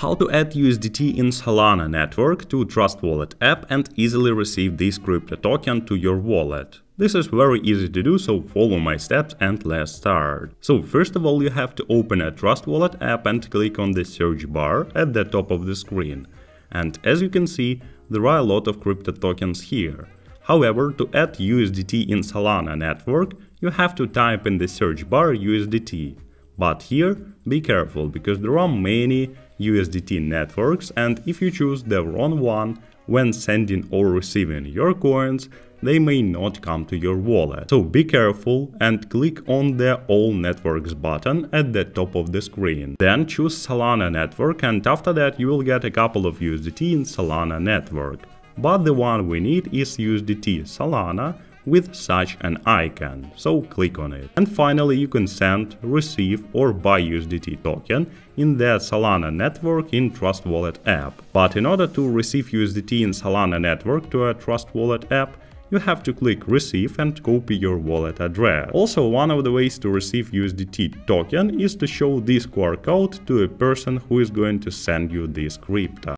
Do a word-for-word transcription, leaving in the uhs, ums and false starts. how to add U S D T in Solana network to Trust Wallet app and easily receive this crypto token to your wallet. This is very easy to do, so follow my steps and let's start. So first of all, you have to open a Trust Wallet app and click on the search bar at the top of the screen. And as you can see, there are a lot of crypto tokens here. However, to add U S D T in Solana network, you have to type in the search bar U S D T. But here, be careful, because there are many U S D T networks, and if you choose the wrong one, when sending or receiving your coins, they may not come to your wallet. So be careful and click on the All Networks button at the top of the screen. Then choose Solana network, and after that you will get a couple of U S D T in Solana network. But the one we need is U S D T Solana with such an icon, so click on it. And finally, you can send, receive or buy U S D T token in the Solana network in Trust Wallet app. But in order to receive U S D T in Solana network to a Trust Wallet app, you have to click receive and copy your wallet address. Also, one of the ways to receive U S D T token is to show this Q R code to a person who is going to send you this crypto.